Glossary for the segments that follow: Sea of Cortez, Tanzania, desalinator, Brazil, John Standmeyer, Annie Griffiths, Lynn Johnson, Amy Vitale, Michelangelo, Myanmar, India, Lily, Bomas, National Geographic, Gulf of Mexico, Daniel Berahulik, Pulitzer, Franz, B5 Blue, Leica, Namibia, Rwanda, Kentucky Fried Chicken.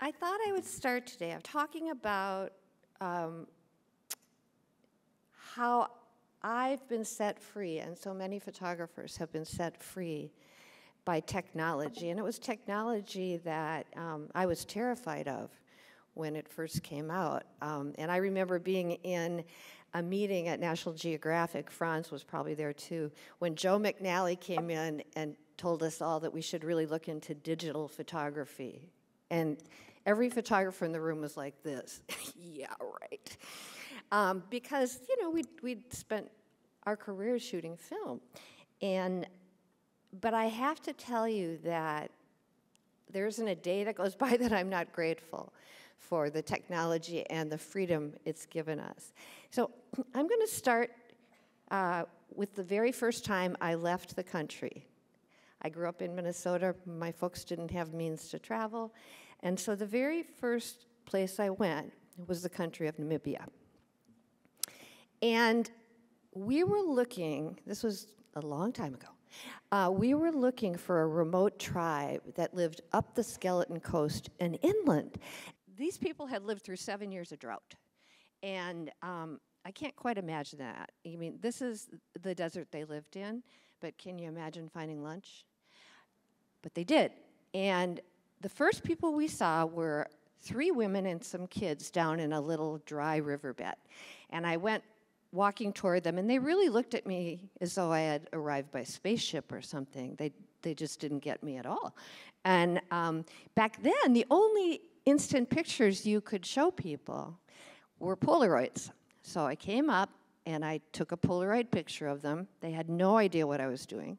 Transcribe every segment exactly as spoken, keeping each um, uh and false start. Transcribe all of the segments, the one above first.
I thought I would start today. I'm talking about um, how I've been set free, and so many photographers have been set free by technology. And it was technology that um, I was terrified of when it first came out. Um, and I remember being in a meeting at National Geographic, Franz was probably there too, when Joe McNally came in and told us all that we should really look into digital photography. And every photographer in the room was like this, yeah, right. Um, because, you know, we'd, we'd spent our careers shooting film. And, but I have to tell you that there isn't a day that goes by that I'm not grateful for the technology and the freedom it's given us. So I'm gonna start uh, with the very first time I left the country. I grew up in Minnesota. My folks didn't have means to travel. And so the very first place I went was the country of Namibia. And we were looking, this was a long time ago, uh, we were looking for a remote tribe that lived up the Skeleton Coast and inland. These people had lived through seven years of drought. And um, I can't quite imagine that. I mean, this is the desert they lived in, but can you imagine finding lunch? But they did. And the first people we saw were three women and some kids down in a little dry riverbed. And I went walking toward them, and they really looked at me as though I had arrived by spaceship or something. They, they just didn't get me at all. And um, back then, the only instant pictures you could show people were Polaroids. So I came up, and I took a Polaroid picture of them. They had no idea what I was doing.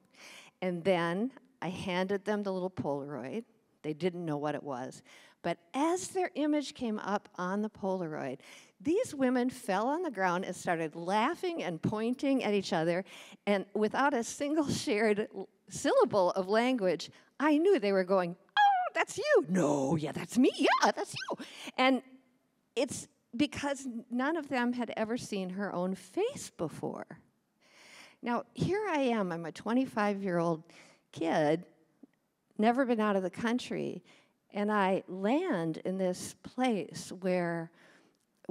And then I handed them the little Polaroid. They didn't know what it was. But as their image came up on the Polaroid, these women fell on the ground and started laughing and pointing at each other. And without a single shared syllable of language, I knew they were going, oh, that's you. No, yeah, that's me. Yeah, that's you. And it's because none of them had ever seen her own face before. Now, here I am, I'm a twenty-five-year-old kid, never been out of the country, and I land in this place where,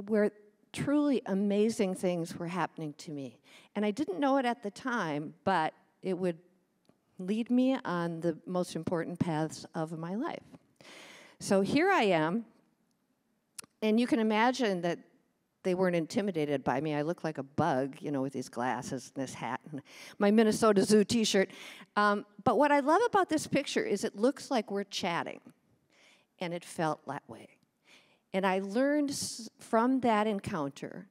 where truly amazing things were happening to me. And I didn't know it at the time, but it would lead me on the most important paths of my life. So here I am. And you can imagine that they weren't intimidated by me. I looked like a bug, you know, with these glasses and this hat and my Minnesota Zoo t-shirt. Um, but what I love about this picture is it looks like we're chatting, and it felt that way. And I learned from that encounter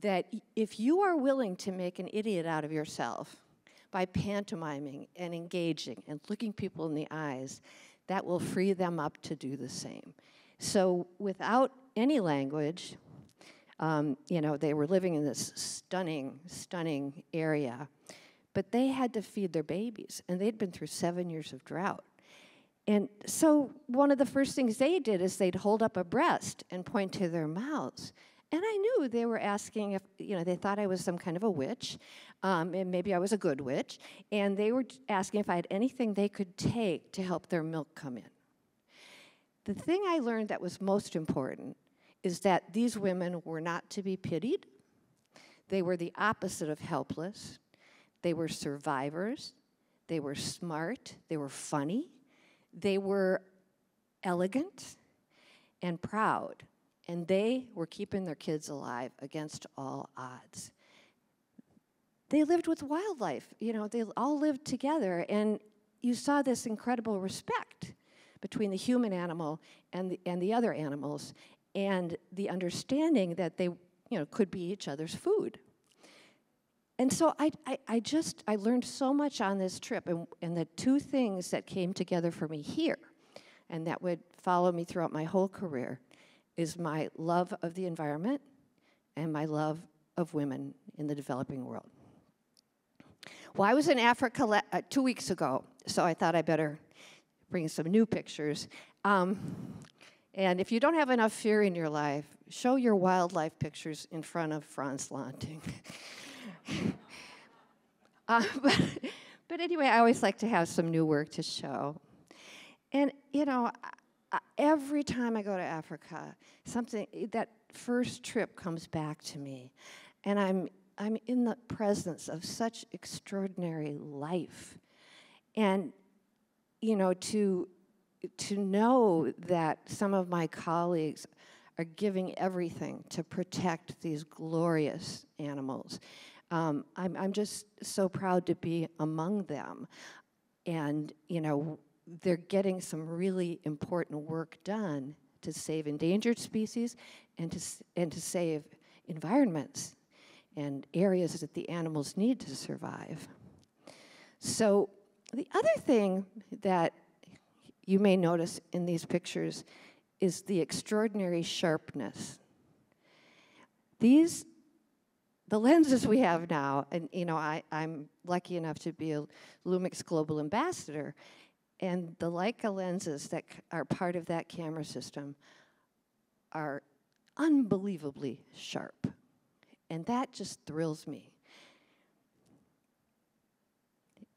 that if you are willing to make an idiot out of yourself by pantomiming and engaging and looking people in the eyes, that will free them up to do the same. So without any language, um, you know, they were living in this stunning, stunning area, but they had to feed their babies, and they'd been through seven years of drought. And so one of the first things they did is they'd hold up a breast and point to their mouths. And I knew they were asking if, you know, they thought I was some kind of a witch, um, and maybe I was a good witch, and they were asking if I had anything they could take to help their milk come in. The thing I learned that was most important is that these women were not to be pitied. They were the opposite of helpless. They were survivors. They were smart. They were funny. They were elegant and proud. And they were keeping their kids alive against all odds. They lived with wildlife. You know, they all lived together. And you saw this incredible respect between the human animal and the, and the other animals, and the understanding that they, you know, could be each other's food. And so I, I, I just, I learned so much on this trip, and, and the two things that came together for me here, and that would follow me throughout my whole career, is my love of the environment and my love of women in the developing world. Well, I was in Africa uh, two weeks ago, so I thought I better bring some new pictures. Um, and if you don't have enough fear in your life, show your wildlife pictures in front of Franz Lanting. uh, but, but anyway, I always like to have some new work to show. And, you know, uh, every time I go to Africa, something that first trip comes back to me, and I'm I'm in the presence of such extraordinary life, and you know to to know that some of my colleagues are giving everything to protect these glorious animals. Um, I'm, I'm just so proud to be among them. And, you know, they're getting some really important work done to save endangered species and to, and to save environments and areas that the animals need to survive. So the other thing that you may notice in these pictures is the extraordinary sharpness. These, the lenses we have now, and you know, I, I'm lucky enough to be a Lumix Global Ambassador, and the Leica lenses that are part of that camera system are unbelievably sharp. And that just thrills me.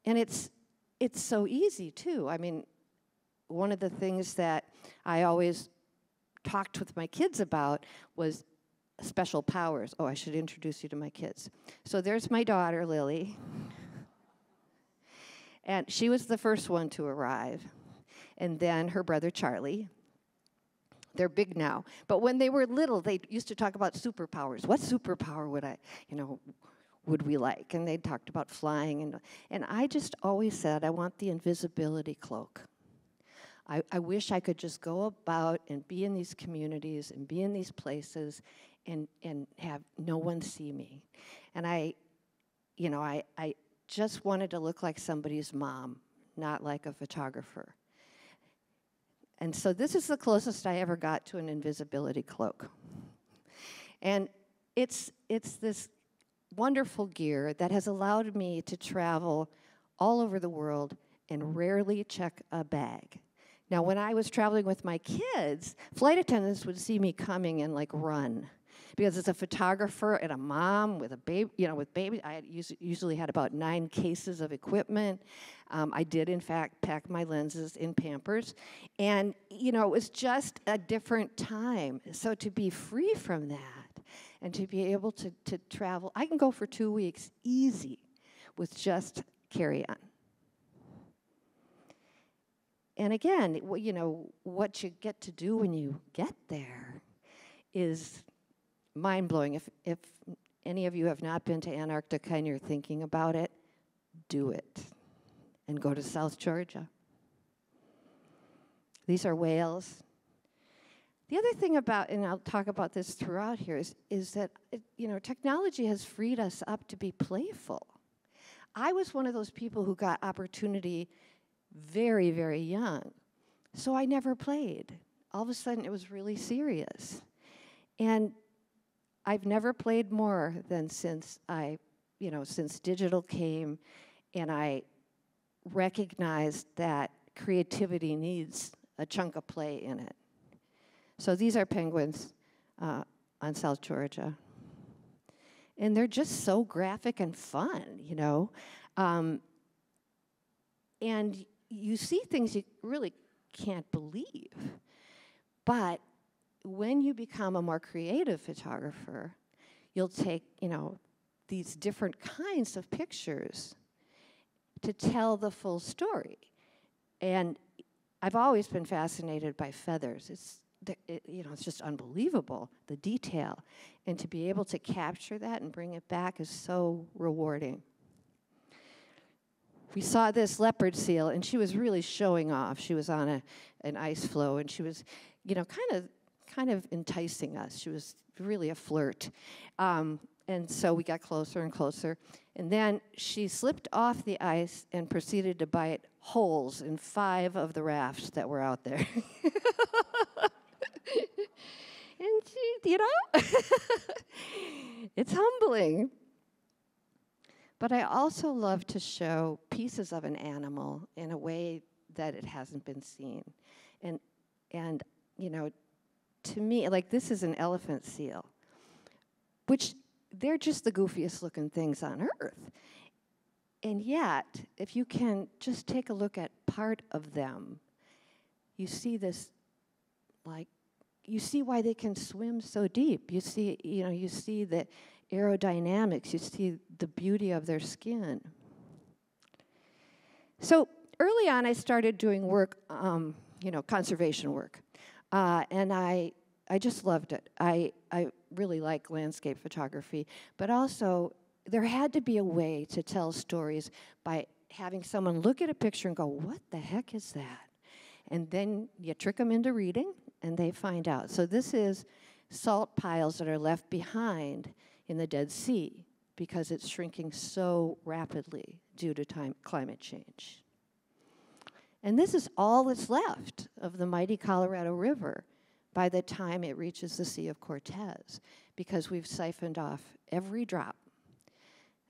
And it's, it's so easy too. I mean, one of the things that I always talked with my kids about was special powers. Oh, I should introduce you to my kids. So there's my daughter, Lily. And she was the first one to arrive. And then her brother, Charlie. They're big now. But when they were little, they used to talk about superpowers. What superpower would I, you know, would we like? And they talked about flying. And, and I just always said, I want the invisibility cloak. I, I wish I could just go about and be in these communities and be in these places and, and have no one see me. And I, you know, I, I just wanted to look like somebody's mom, not like a photographer. And so this is the closest I ever got to an invisibility cloak. And it's, it's this wonderful gear that has allowed me to travel all over the world and rarely check a bag. Now, when I was traveling with my kids, flight attendants would see me coming and like run, because as a photographer and a mom with a baby, you know, with baby, I usually had about nine cases of equipment. Um, I did, in fact, pack my lenses in Pampers, and you know, it was just a different time. So to be free from that and to be able to to travel, I can go for two weeks easy with just carry-on. And again, you know, what you get to do when you get there is mind-blowing. If, if any of you have not been to Antarctica and you're thinking about it, do it. And go to South Georgia. These are whales. The other thing about, and I'll talk about this throughout here, is, is that, it, you know, technology has freed us up to be playful. I was one of those people who got opportunity very, very young. So I never played. All of a sudden, it was really serious. And I've never played more than since I, you know, since digital came and I recognized that creativity needs a chunk of play in it. So these are penguins uh, on South Georgia. And they're just so graphic and fun, you know. Um, and you see things you really can't believe. But when you become a more creative photographer, you'll take, you know, these different kinds of pictures to tell the full story. And I've always been fascinated by feathers. It's, it, you know, it's just unbelievable, the detail. And to be able to capture that and bring it back is so rewarding. We saw this leopard seal, and she was really showing off. She was on a, an ice floe, and she was, you know, kind of kind of enticing us. She was really a flirt. Um, and so we got closer and closer. And then she slipped off the ice and proceeded to bite holes in five of the rafts that were out there. And she, you know, it's humbling. But I also love to show pieces of an animal in a way that it hasn't been seen. And, and you know, to me, like this is an elephant seal, which they're just the goofiest looking things on Earth. And yet, if you can just take a look at part of them, you see this like, you see why they can swim so deep. You see, you know, you see the aerodynamics, you see the beauty of their skin. So early on, I started doing work, um, you know, conservation work. Uh, and I, I just loved it. I, I really like landscape photography, but also there had to be a way to tell stories by having someone look at a picture and go, what the heck is that? And then you trick them into reading, and they find out. So this is salt piles that are left behind in the Dead Sea because it's shrinking so rapidly due to time, climate change. And this is all that's left of the mighty Colorado River by the time it reaches the Sea of Cortez, because we've siphoned off every drop.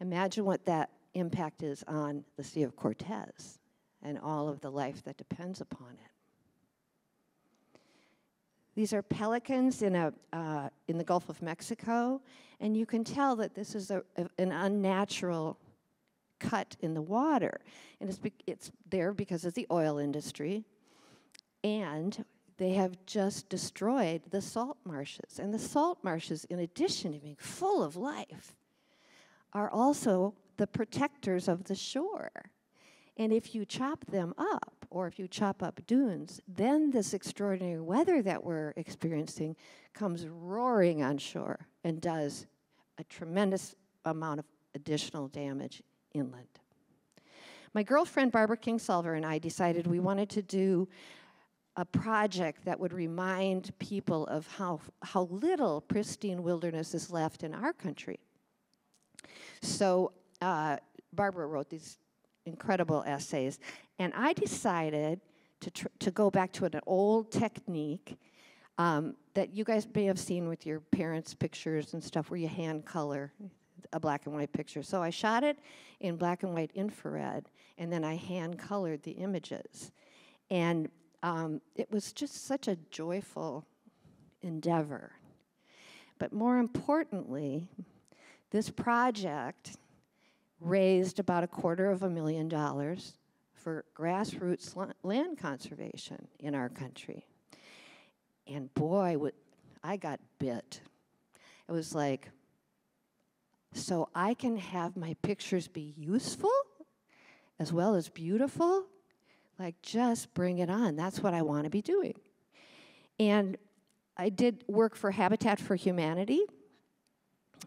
Imagine what that impact is on the Sea of Cortez and all of the life that depends upon it. These are pelicans in, a, uh, in the Gulf of Mexico, and you can tell that this is a, a, an unnatural cut in the water. And it's, be it's there because of the oil industry, and they have just destroyed the salt marshes. And the salt marshes, in addition to being full of life, are also the protectors of the shore. And if you chop them up, or if you chop up dunes, then this extraordinary weather that we're experiencing comes roaring on shore and does a tremendous amount of additional damage inland. My girlfriend, Barbara Kingsolver, and I decided we wanted to do a project that would remind people of how, how little pristine wilderness is left in our country. So uh, Barbara wrote these incredible essays. And I decided to, tr to go back to an old technique um, that you guys may have seen with your parents' pictures and stuff, where you hand color a black and white picture. So I shot it in black and white infrared, and then I hand colored the images. And um, it was just such a joyful endeavor. But more importantly, this project raised about a quarter of a million dollars for grassroots land conservation in our country. And boy, I got bit. It was like, so I can have my pictures be useful as well as beautiful? Like, just bring it on. That's what I want to be doing. And I did work for Habitat for Humanity,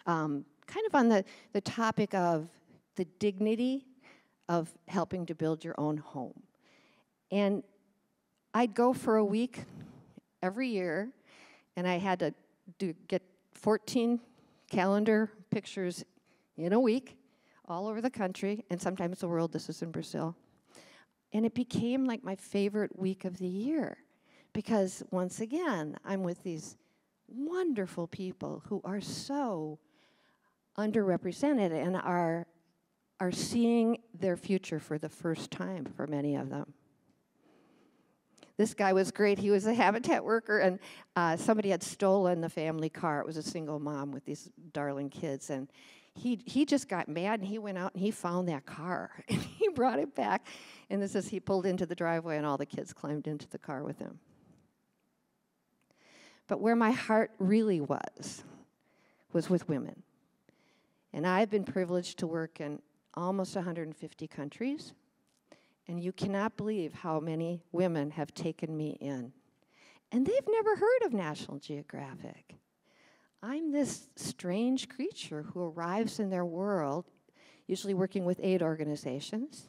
um, kind of on the, the topic of the dignity of helping to build your own home. And I'd go for a week every year, and I had to do, get fourteen calendar pictures in a week all over the country, and sometimes the world. This was in Brazil. And it became like my favorite week of the year, because once again, I'm with these wonderful people who are so underrepresented and are are seeing their future for the first time for many of them. This guy was great. He was a habitat worker, and uh, somebody had stolen the family car. It was a single mom with these darling kids, and he, he just got mad, and he went out and he found that car, and he brought it back. And this is, he pulled into the driveway, and all the kids climbed into the car with him. But where my heart really was, was with women. And I've been privileged to work in almost one hundred fifty countries, and you cannot believe how many women have taken me in. And they've never heard of National Geographic. I'm this strange creature who arrives in their world, usually working with aid organizations,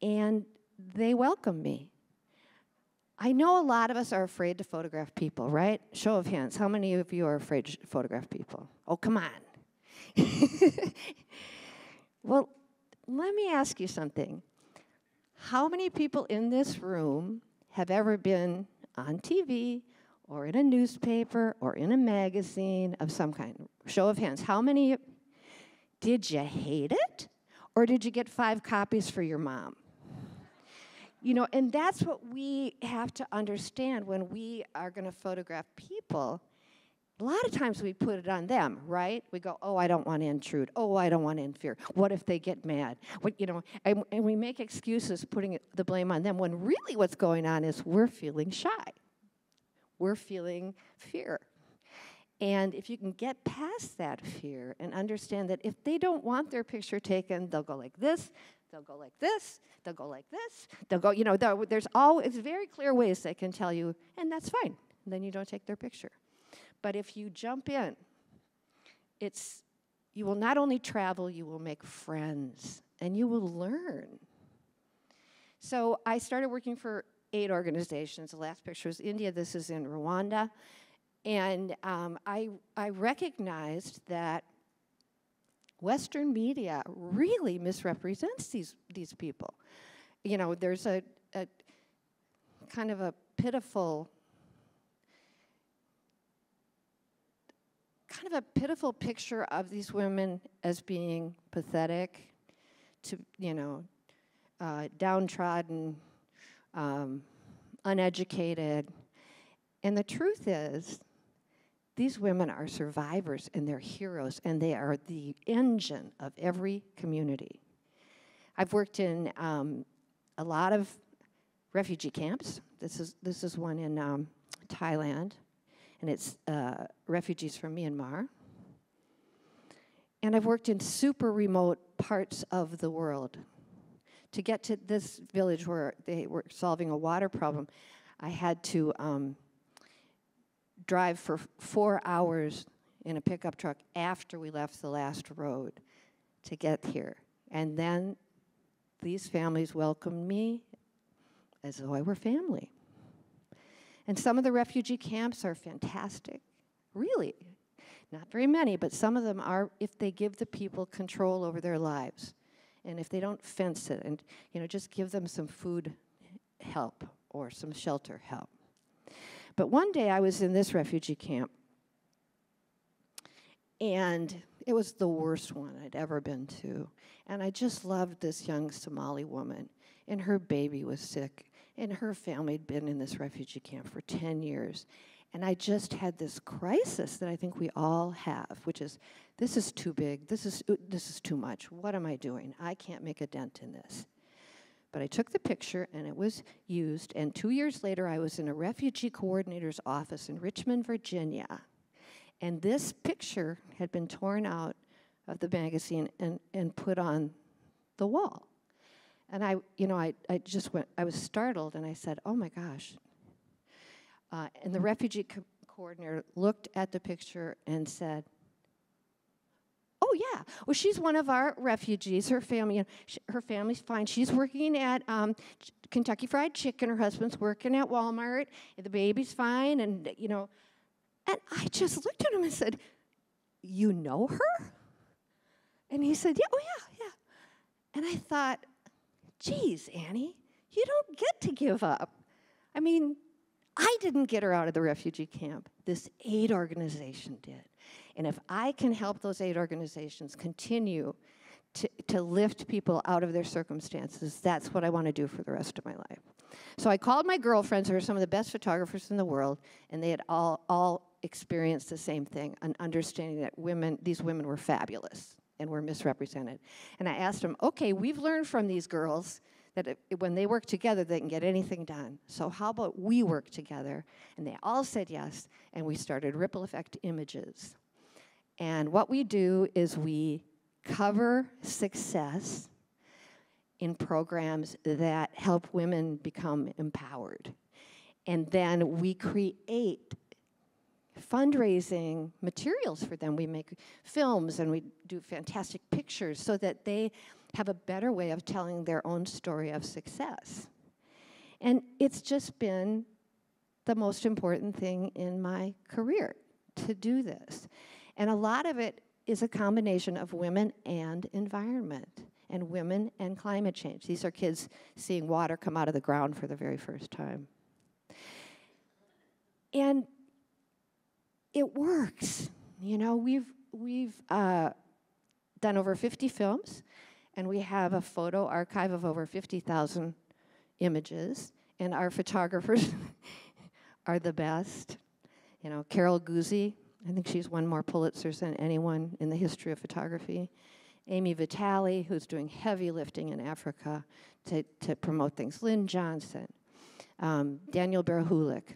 and they welcome me. I know a lot of us are afraid to photograph people, right? Show of hands, how many of you are afraid to photograph people? Oh, come on. Well, let me ask you something. How many people in this room have ever been on T V or in a newspaper or in a magazine of some kind? Show of hands. How many? Did you hate it? Or did you get five copies for your mom? You know, and that's what we have to understand when we are going to photograph people. A lot of times we put it on them, right? We go, oh, I don't want to intrude. Oh, I don't want to interfere. What if they get mad? What, you know, and, and we make excuses putting the blame on them, when really what's going on is we're feeling shy. we're feeling fear. And if you can get past that fear and understand that if they don't want their picture taken, they'll go like this, they'll go like this, they'll go like this, they'll go, you know, there's always very clear ways they can tell you, and that's fine. And then you don't take their picture. But if you jump in, it's, you will not only travel, you will make friends, and you will learn. So I started working for eight organizations. The last picture was India. This is in Rwanda. And um, I, I recognized that Western media really misrepresents these, these people. You know, there's a, a kind of a pitiful, kind of a pitiful picture of these women as being pathetic, to, you know, uh, downtrodden, um, uneducated. And the truth is, these women are survivors and they're heroes and they are the engine of every community. I've worked in um, a lot of refugee camps. This is, this is one in um, Thailand, and it's uh, refugees from Myanmar. And I've worked in super remote parts of the world. To get to this village where they were solving a water problem, I had to um, drive for four hours in a pickup truck after we left the last road to get here. And then these families welcomed me as though I were family. And some of the refugee camps are fantastic, really. Not very many, but some of them are if they give the people control over their lives and if they don't fence it and, you know, just give them some food help or some shelter help. But one day I was in this refugee camp, and it was the worst one I'd ever been to. And I just loved this young Somali woman, and her baby was sick, and her family had been in this refugee camp for ten years. And I just had this crisis that I think we all have, which is, this is too big, this is, this is too much, what am I doing? I can't make a dent in this. But I took the picture, and it was used, and two years later, I was in a refugee coordinator's office in Richmond, Virginia, and this picture had been torn out of the magazine and, and put on the wall. And I, you know, I, I just went, I was startled, and I said, oh my gosh. Uh, and the refugee co- coordinator looked at the picture and said, oh yeah, well she's one of our refugees, her family, her family's fine, she's working at um, Kentucky Fried Chicken, her husband's working at Walmart, the baby's fine, and you know, and I just looked at him and said, you know her? And he said, yeah, oh yeah, yeah. And I thought, geez, Annie, you don't get to give up. I mean, I didn't get her out of the refugee camp, this aid organization did. And if I can help those aid organizations continue to, to lift people out of their circumstances, that's what I want to do for the rest of my life. So I called my girlfriends, who are some of the best photographers in the world, and they had all, all experienced the same thing, an understanding that women, these women were fabulous and were misrepresented. And I asked them, okay, we've learned from these girls that it, it, when they work together, they can get anything done. So how about we work together? And they all said yes, and we started Ripple Effect Images. And what we do is we cover success in programs that help women become empowered. And then we create fundraising materials for them. We make films and we do fantastic pictures so that they have a better way of telling their own story of success. And it's just been the most important thing in my career to do this. And a lot of it is a combination of women and environment, and women and climate change. These are kids seeing water come out of the ground for the very first time. And it works. You know, we've, we've uh, done over fifty films, and we have a photo archive of over fifty thousand images, and our photographers are the best. You know, Carol Guzzi, I think she's won more Pulitzers than anyone in the history of photography. Amy Vitale, who's doing heavy lifting in Africa to, to promote things. Lynn Johnson, um, Daniel Berahulik,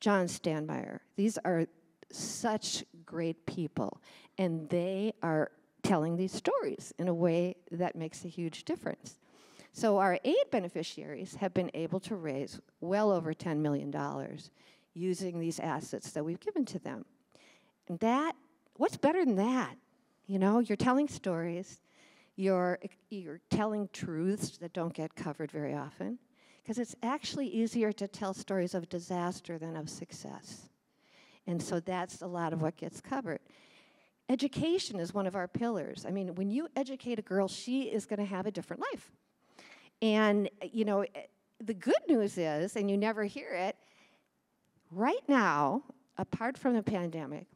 John Standmeyer. These are such great people, and they are telling these stories in a way that makes a huge difference. So our aid beneficiaries have been able to raise well over ten million dollars using these assets that we've given to them. And that, what's better than that? You know, you're telling stories, you're, you're telling truths that don't get covered very often, because it's actually easier to tell stories of disaster than of success. And so that's a lot of what gets covered. Education is one of our pillars. I mean, when you educate a girl, she is going to have a different life. And, you know, the good news is, and you never hear it, right now, apart from the pandemic,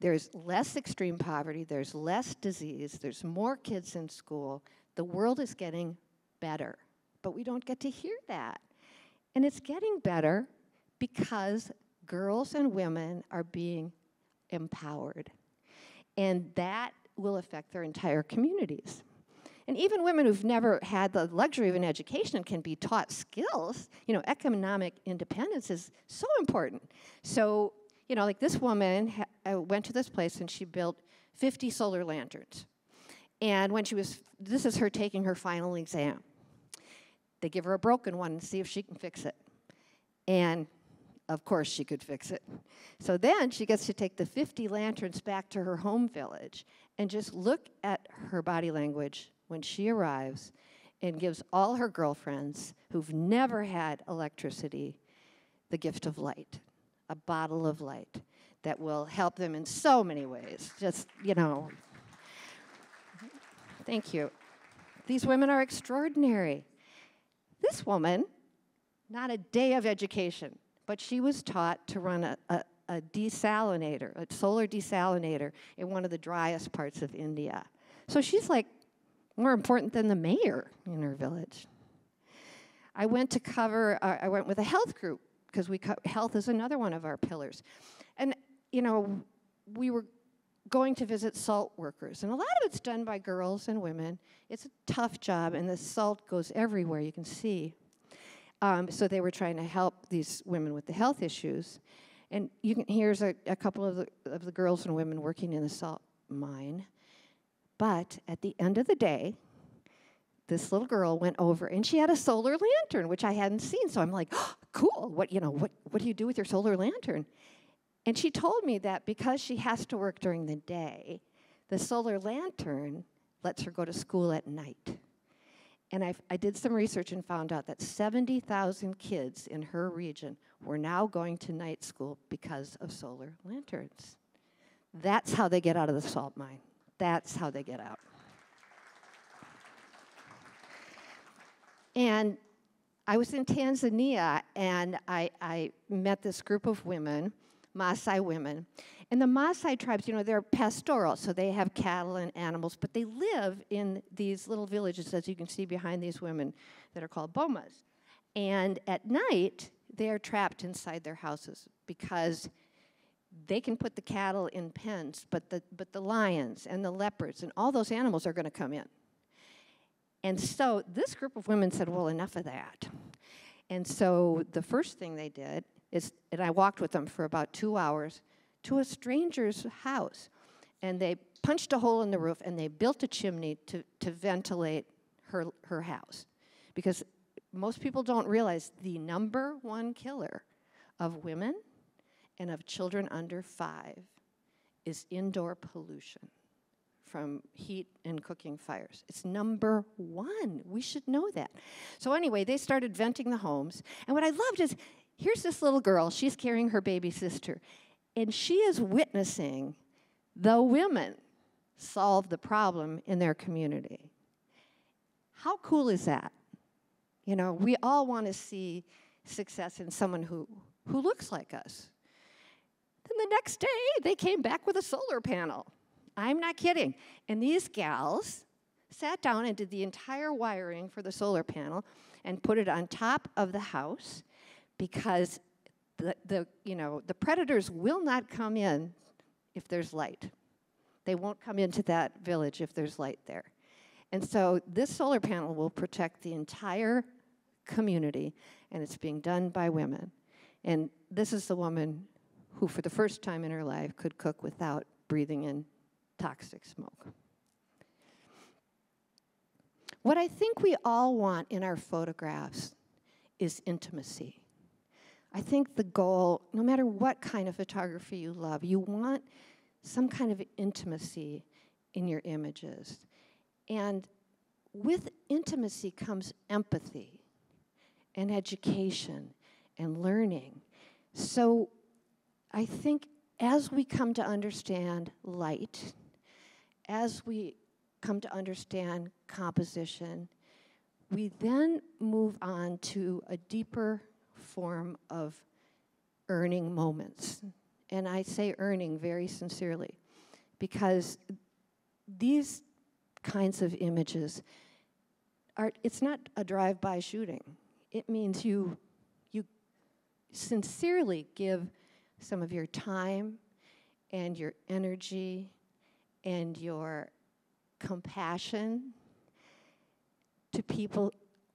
there's less extreme poverty, there's less disease, there's more kids in school. The world is getting better, but we don't get to hear that. And it's getting better because girls and women are being empowered. And that will affect their entire communities. And even women who've never had the luxury of an education can be taught skills. You know, economic independence is so important. So, you know, like this woman ha I went to this place and she built fifty solar lanterns. And when she was, this is her taking her final exam. They give her a broken one and see if she can fix it. And of course she could fix it. So then she gets to take the fifty lanterns back to her home village and just look at her body language when she arrives and gives all her girlfriends who've never had electricity the gift of light, a bottle of light that will help them in so many ways. Just, you know, thank you. These women are extraordinary. This woman, not a day of education, but she was taught to run a, a, a desalinator, a solar desalinator in one of the driest parts of India. So she's like, more important than the mayor in her village. I went to cover, uh, I went with a health group, because we co health is another one of our pillars. And, you know, we were going to visit salt workers. And a lot of it's done by girls and women. It's a tough job, and the salt goes everywhere, you can see. Um, so they were trying to help these women with the health issues. And you can, here's a, a couple of the, of the girls and women working in the salt mine. But at the end of the day, this little girl went over and she had a solar lantern, which I hadn't seen. So I'm like, oh, cool, what, you know, what, what do you do with your solar lantern? And she told me that because she has to work during the day, the solar lantern lets her go to school at night. And I, I did some research and found out that seventy thousand kids in her region were now going to night school because of solar lanterns. That's how they get out of the salt mine. That's how they get out. And I was in Tanzania, and I, I met this group of women, Maasai women. And the Maasai tribes, you know, they're pastoral, so they have cattle and animals, but they live in these little villages, as you can see behind these women, that are called bomas. And at night, they are trapped inside their houses because they can put the cattle in pens, but the, but the lions and the leopards and all those animals are going to come in. And so this group of women said, well, enough of that. And so the first thing they did is, and I walked with them for about two hours, to a stranger's house. And they punched a hole in the roof, and they built a chimney to, to ventilate her, her house. Because most people don't realize the number one killer of women and of children under five is indoor pollution from heat and cooking fires. It's number one. We should know that. So anyway, they started venting the homes. And what I loved is, here's this little girl. She's carrying her baby sister. And she is witnessing the women solve the problem in their community. How cool is that? You know, we all want to see success in someone who, who looks like us. Then the next day, they came back with a solar panel. I'm not kidding. And these gals sat down and did the entire wiring for the solar panel and put it on top of the house because the, the, you know, the predators will not come in if there's light. They won't come into that village if there's light there. And so this solar panel will protect the entire community, and it's being done by women. And this is the woman who, for the first time in her life, could cook without breathing in toxic smoke. What I think we all want in our photographs is intimacy. I think the goal, no matter what kind of photography you love, you want some kind of intimacy in your images. And with intimacy comes empathy and education and learning. So I think as we come to understand light, as we come to understand composition, we then move on to a deeper form of earning moments. And I say earning very sincerely, because these kinds of images are, it's not a drive-by shooting. It means you, you sincerely give some of your time and your energy and your compassion to people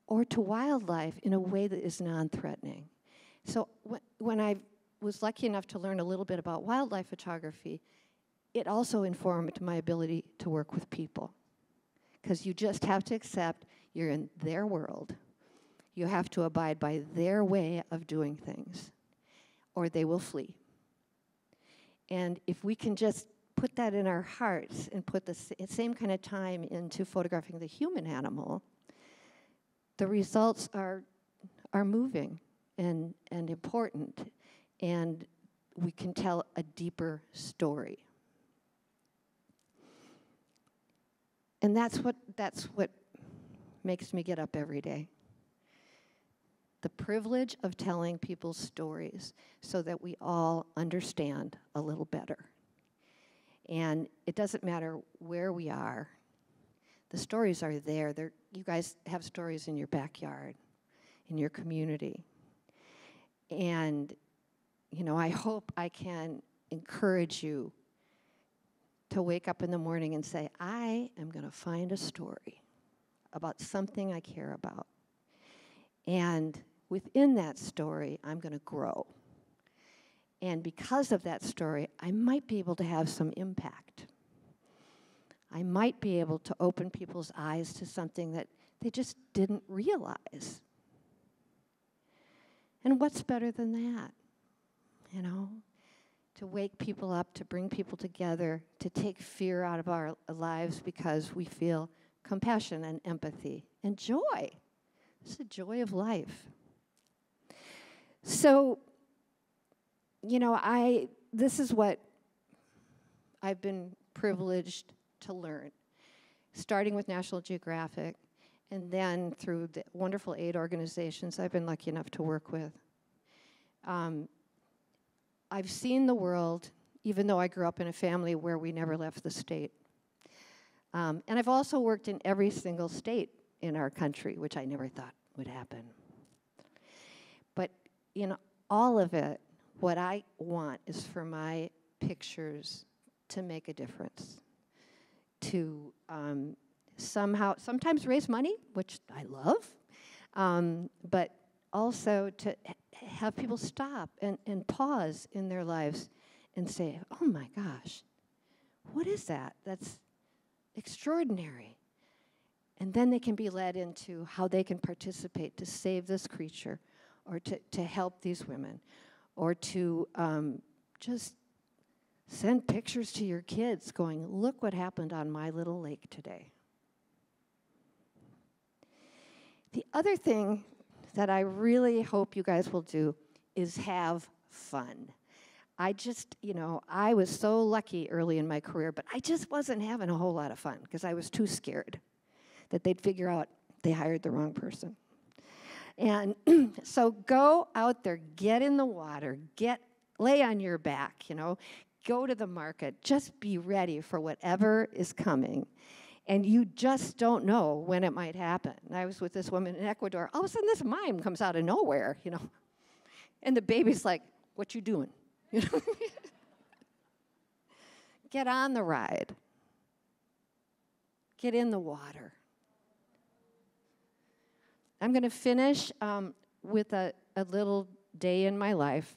or to wildlife in a way that is non-threatening. So wh when I was lucky enough to learn a little bit about wildlife photography, it also informed my ability to work with people. Because you just have to accept you're in their world. You have to abide by their way of doing things, or they will flee. And if we can just put that in our hearts and put the same kind of time into photographing the human animal, the results are, are moving and, and important, and we can tell a deeper story. And that's what, that's what makes me get up every day. The privilege of telling people's stories so that we all understand a little better. And it doesn't matter where we are. The stories are there. They're, you guys have stories in your backyard, in your community. And, you know, I hope I can encourage you to wake up in the morning and say, I am going to find a story about something I care about. And within that story, I'm going to grow. And because of that story, I might be able to have some impact. I might be able to open people's eyes to something that they just didn't realize. And what's better than that? You know, to wake people up, to bring people together, to take fear out of our lives because we feel compassion and empathy and joy. It's the joy of life. So, you know, I, this is what I've been privileged to learn, starting with National Geographic, and then through the wonderful aid organizations I've been lucky enough to work with. Um, I've seen the world, even though I grew up in a family where we never left the state. Um, and I've also worked in every single state in our country, which I never thought would happen. But in all of it, what I want is for my pictures to make a difference, to um, somehow, sometimes raise money, which I love, um, but also to have people stop and, and pause in their lives and say, oh my gosh, what is that? That's extraordinary. And then they can be led into how they can participate to save this creature, or to, to help these women, or to um, just send pictures to your kids going, look what happened on my little lake today. The other thing that I really hope you guys will do is have fun. I just, you know, I was so lucky early in my career, but I just wasn't having a whole lot of fun because I was too scared that they'd figure out they hired the wrong person. And so go out there, get in the water, get lay on your back, you know, go to the market, just be ready for whatever is coming. And you just don't know when it might happen. I was with this woman in Ecuador, all of a sudden this mime comes out of nowhere, you know. And the baby's like, what you doing? You know? Get on the ride. Get in the water. I'm gonna finish um, with a, a little day in my life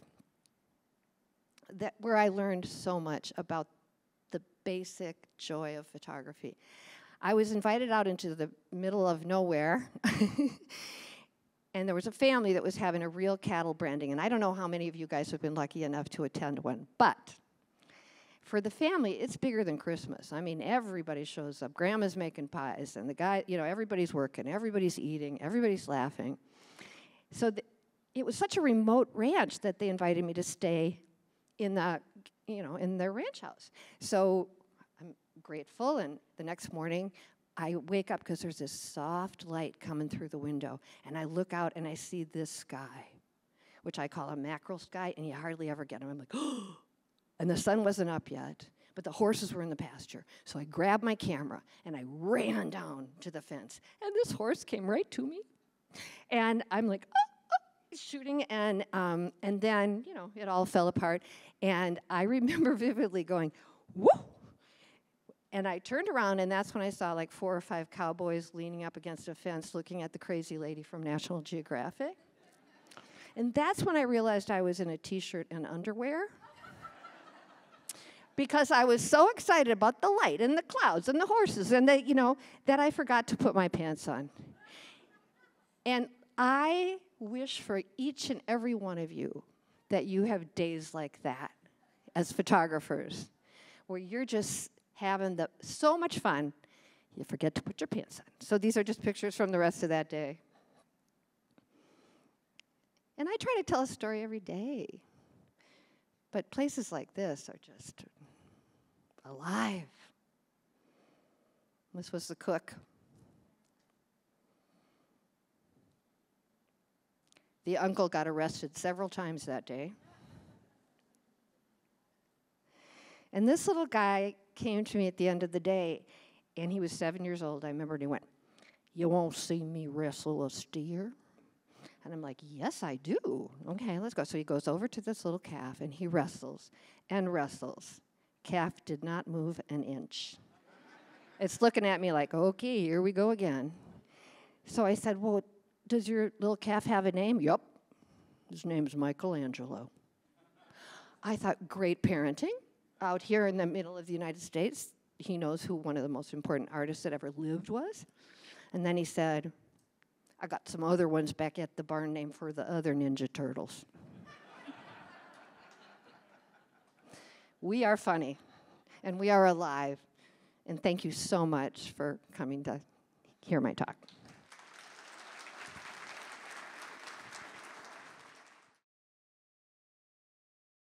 that where I learned so much about the basic joy of photography. I was invited out into the middle of nowhere, and there was a family that was having a real cattle branding, and I don't know how many of you guys have been lucky enough to attend one, but for the family, it's bigger than Christmas. I mean, everybody shows up. Grandma's making pies, and the guy, you know, everybody's working, everybody's eating, everybody's laughing. So th it was such a remote ranch that they invited me to stay in the, you know, in their ranch house. So I'm grateful, and the next morning, I wake up because there's this soft light coming through the window, and I look out and I see this sky, which I call a mackerel sky, and you hardly ever get them. I'm like, oh! And the sun wasn't up yet, but the horses were in the pasture. So I grabbed my camera and I ran down to the fence, and this horse came right to me. And I'm like, oh, oh, shooting, and um, and then you know it all fell apart. And I remember vividly going, whoa! And I turned around, and that's when I saw like four or five cowboys leaning up against a fence, looking at the crazy lady from National Geographic. And that's when I realized I was in a t-shirt and underwear. Because I was so excited about the light and the clouds and the horses and the, you know, that I forgot to put my pants on. And I wish for each and every one of you that you have days like that as photographers, where you're just having the, so much fun, you forget to put your pants on. So these are just pictures from the rest of that day. And I try to tell a story every day. But places like this are just alive. This was the cook. The uncle got arrested several times that day. And this little guy came to me at the end of the day, and he was seven years old, I remember, and he went, "You won't see me wrestle a steer?" And I'm like, yes, I do. Okay, let's go. So he goes over to this little calf, and he wrestles and wrestles. Calf did not move an inch. It's looking at me like, okay, here we go again. So I said, well, does your little calf have a name? Yep. His name's Michelangelo. I thought, great parenting. Out here in the middle of the United States, he knows who one of the most important artists that ever lived was. And then he said, I got some other ones back at the barn named for the other Ninja Turtles. We are funny, and we are alive. And thank you so much for coming to hear my talk.